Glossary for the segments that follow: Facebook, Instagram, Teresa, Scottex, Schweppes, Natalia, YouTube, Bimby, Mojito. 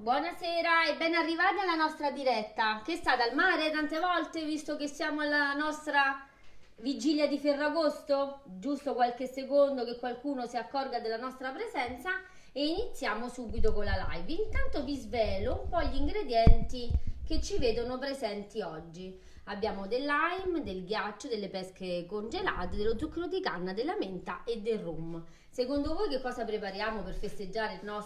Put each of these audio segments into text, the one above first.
Buonasera e ben arrivati alla nostra diretta. Che state al mare tante volte, visto che siamo alla nostra vigilia di Ferragosto? Giusto qualche secondo che qualcuno si accorga della nostra presenza e iniziamo subito con la live. Intanto vi svelo un po' gli ingredienti che ci vedono presenti oggi. Abbiamo del lime, del ghiaccio, delle pesche congelate, dello zucchero di canna, della menta e del rum. Secondo voi che cosa prepariamo per festeggiare la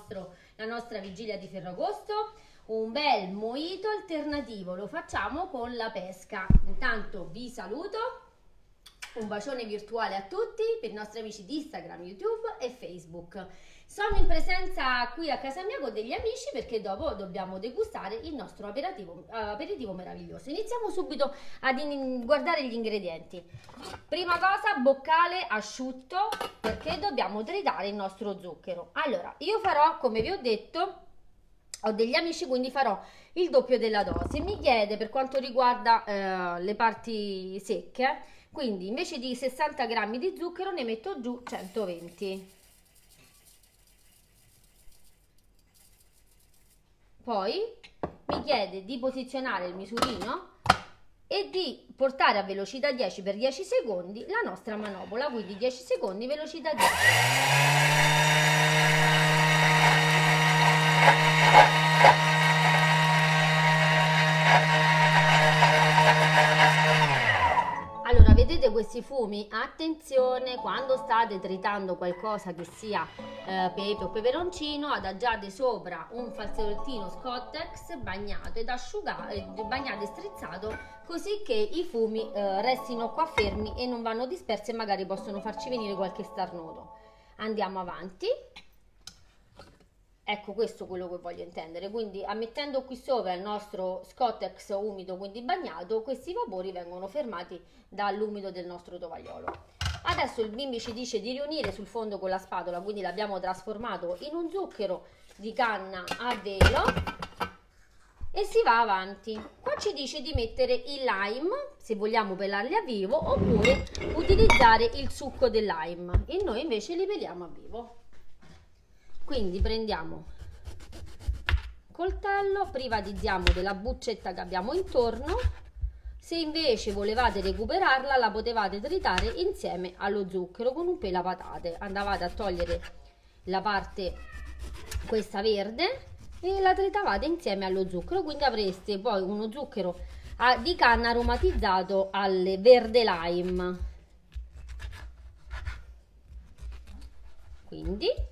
nostra vigilia di Ferragosto? Un bel mojito alternativo, lo facciamo con la pesca. Intanto vi saluto, un bacione virtuale a tutti per i nostri amici di Instagram, YouTube e Facebook. Sono in presenza qui a casa mia con degli amici perché dopo dobbiamo degustare il nostro aperitivo meraviglioso. Iniziamo subito a guardare gli ingredienti. Prima cosa, boccale asciutto perché dobbiamo tritare il nostro zucchero. Allora, io farò, come vi ho detto, ho degli amici, quindi farò il doppio della dose. Mi chiede per quanto riguarda le parti secche, quindi invece di 60 grammi di zucchero ne metto giù 120. Poi mi chiede di posizionare il misurino e di portare a velocità 10 per 10 secondi la nostra manopola, quindi 10 secondi, velocità 10. Allora, vedete questi fumi? Attenzione, quando state tritando qualcosa che sia pepe o peperoncino, adagiate sopra un fazzolettino Scottex bagnato ed asciugato, bagnato e strizzato, così che i fumi restino qua fermi e non vanno dispersi e magari possono farci venire qualche starnuto. Andiamo avanti. Ecco, questo è quello che voglio intendere, quindi ammettendo qui sopra il nostro Scottex umido, quindi bagnato, questi vapori vengono fermati dall'umido del nostro tovagliolo. Adesso il Bimby ci dice di riunire sul fondo con la spatola, quindi l'abbiamo trasformato in un zucchero di canna a velo e si va avanti. Qua ci dice di mettere il lime, se vogliamo pelarli a vivo, oppure utilizzare il succo del lime, e noi invece li peliamo a vivo. Quindi prendiamo il coltello, privatizziamo della buccetta che abbiamo intorno. Se invece volevate recuperarla, la potevate tritare insieme allo zucchero con un pelapatate. Andavate a togliere la parte questa verde e la tritavate insieme allo zucchero, quindi avreste poi uno zucchero di canna aromatizzato al verde lime. Quindi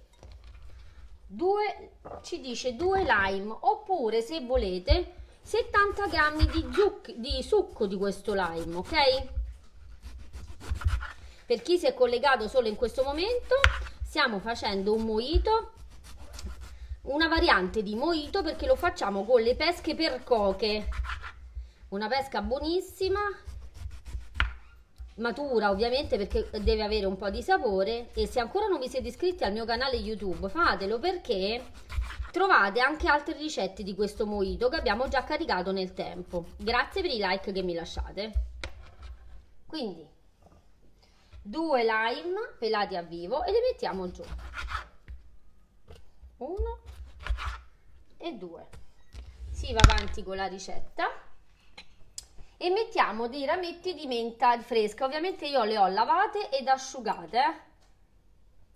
ci dice 2 lime, oppure se volete 70 grammi di succo di questo lime, ok? Per chi si è collegato solo in questo momento, stiamo facendo un mojito, una variante di mojito perché lo facciamo con le pesche percoche, una pesca buonissima, matura ovviamente perché deve avere un po' di sapore, e se ancora non vi siete iscritti al mio canale YouTube fatelo, perché trovate anche altre ricette di questo mojito che abbiamo già caricato nel tempo. Grazie per i like che mi lasciate. Quindi 2 lime pelati a vivo e li mettiamo giù, 1 e 2. Si va avanti con la ricetta e mettiamo dei rametti di menta fresca. Ovviamente io le ho lavate ed asciugate.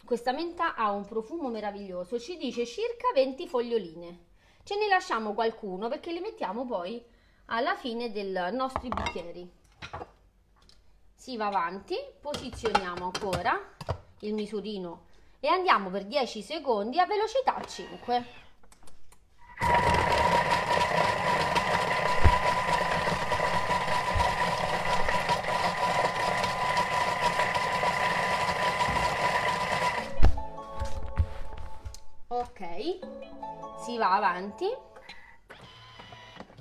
Questa menta ha un profumo meraviglioso, ci dice circa 20 foglioline. Ce ne lasciamo qualcuno perché le mettiamo poi alla fine dei nostri bicchieri. Si va avanti, posizioniamo ancora il misurino e andiamo per 10 secondi a velocità 5. Ok, si va avanti.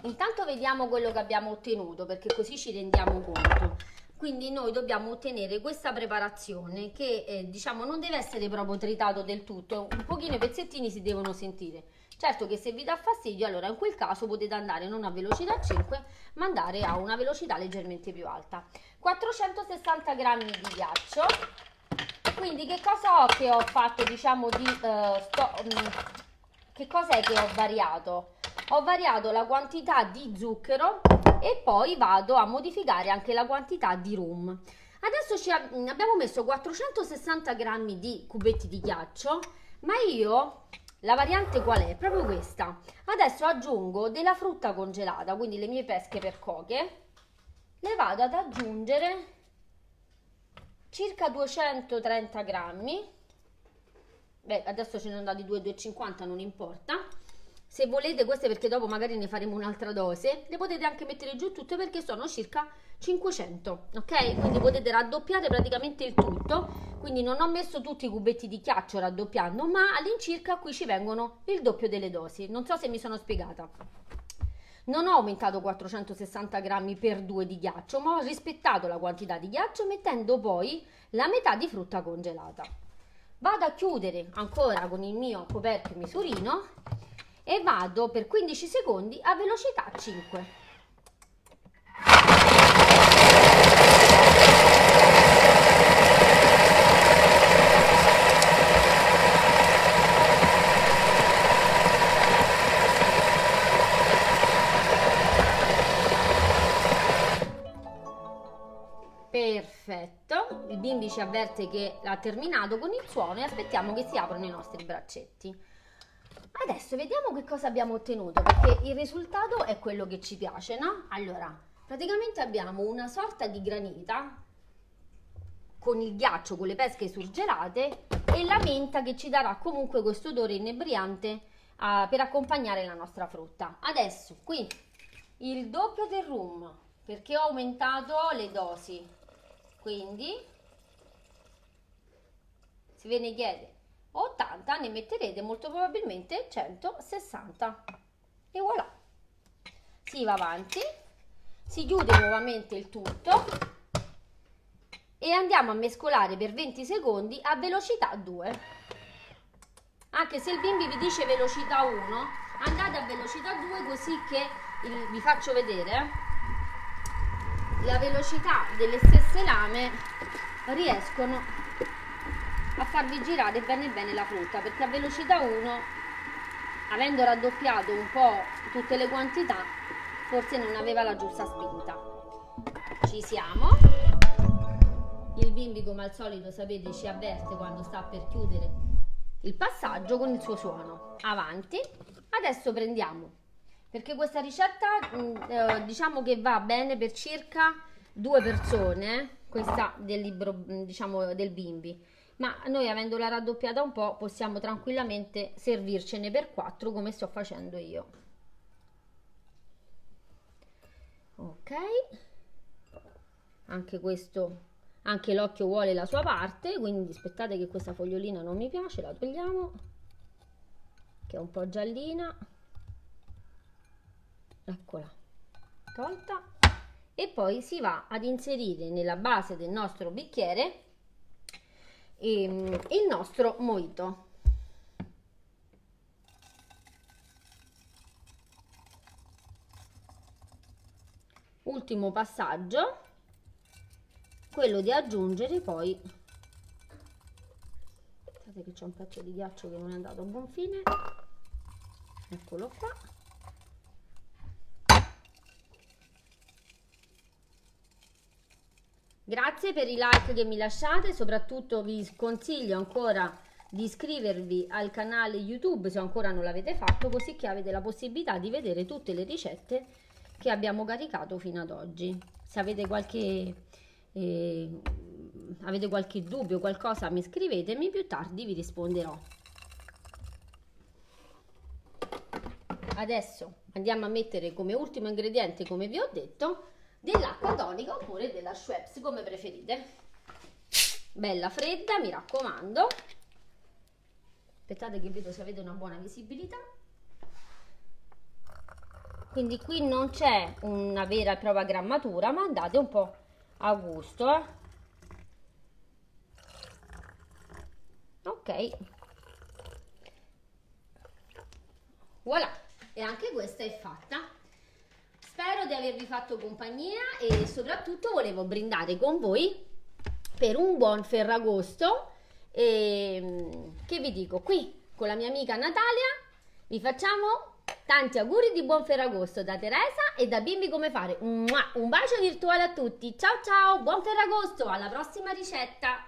Intanto vediamo quello che abbiamo ottenuto, perché così ci rendiamo conto. Quindi noi dobbiamo ottenere questa preparazione che diciamo non deve essere proprio tritato del tutto, un pochino i pezzettini si devono sentire. Certo che se vi dà fastidio, allora in quel caso potete andare non a velocità 5 ma andare a una velocità leggermente più alta. 460 grammi di ghiaccio. Quindi che cosa ho fatto, diciamo, di che cos'è che ho variato? Ho variato la quantità di zucchero e poi vado a modificare anche la quantità di rum. Adesso abbiamo messo 460 grammi di cubetti di ghiaccio, ma io la variante qual è? Proprio questa. Adesso aggiungo della frutta congelata, quindi le mie pesche per coche, le vado ad aggiungere circa 230 grammi. Beh, adesso ce ne sono andati 2,50, non importa. Se volete queste, perché dopo magari ne faremo un'altra dose, le potete anche mettere giù tutte, perché sono circa 500, ok? Quindi potete raddoppiare praticamente il tutto. Quindi non ho messo tutti i cubetti di ghiaccio raddoppiando, ma all'incirca qui ci vengono il doppio delle dosi. Non so se mi sono spiegata. Non ho aumentato 460 grammi per 2 di ghiaccio, ma ho rispettato la quantità di ghiaccio mettendo poi la metà di frutta congelata. Vado a chiudere ancora con il mio coperchio misurino e vado per 15 secondi a velocità 5. Perfetto, il Bimby ci avverte che l'ha terminato con il suono e aspettiamo che si aprano i nostri braccetti. Adesso vediamo che cosa abbiamo ottenuto, perché il risultato è quello che ci piace, no? Allora, praticamente abbiamo una sorta di granita con il ghiaccio, con le pesche surgelate e la menta che ci darà comunque questo odore inebriante per accompagnare la nostra frutta. Adesso qui il doppio del rum, perché ho aumentato le dosi, quindi se ve ne chiede 80 ne metterete molto probabilmente 160 e voilà. Si va avanti, si chiude nuovamente il tutto e andiamo a mescolare per 20 secondi a velocità 2. Anche se il Bimby vi dice velocità 1, andate a velocità 2, così che vi faccio vedere la velocità delle stesse lame, riescono a farvi girare bene bene la frutta, perché a velocità 1, avendo raddoppiato un po' tutte le quantità, forse non aveva la giusta spinta. Ci siamo, il Bimby come al solito, sapete, ci avverte quando sta per chiudere il passaggio con il suo suono. Avanti, adesso prendiamo, perché questa ricetta diciamo che va bene per circa 2 persone, questa del libro, diciamo, del Bimby, ma noi avendola raddoppiata un po' possiamo tranquillamente servircene per 4, come sto facendo io. Ok, anche questo, anche l'occhio vuole la sua parte, quindi aspettate che questa fogliolina non mi piace, la togliamo, che è un po' giallina. Eccola, tolta, e poi si va ad inserire nella base del nostro bicchiere il nostro mojito. Ultimo passaggio, quello di aggiungere poi, guardate che c'è un pezzo di ghiaccio che non è andato a buon fine, eccolo qua. Grazie per i like che mi lasciate, soprattutto vi consiglio ancora di iscrivervi al canale YouTube se ancora non l'avete fatto, così che avete la possibilità di vedere tutte le ricette che abbiamo caricato fino ad oggi. Se avete qualche dubbio o qualcosa, mi scrivetemi, più tardi vi risponderò. Adesso andiamo a mettere come ultimo ingrediente, come vi ho detto, dell'acqua tonica oppure della Schweppes, come preferite, bella fredda, mi raccomando. Aspettate che vedo se avete una buona visibilità. Quindi qui non c'è una vera e propria grammatura, ma andate un po' a gusto, ok, voilà, e anche questa è fatta. Spero di avervi fatto compagnia e soprattutto volevo brindare con voi per un buon Ferragosto, che vi dico qui con la mia amica Natalia, Vi facciamo tanti auguri di buon Ferragosto da Teresa e da Bimby Come Fare. Un bacio virtuale a tutti, ciao ciao, buon Ferragosto, alla prossima ricetta!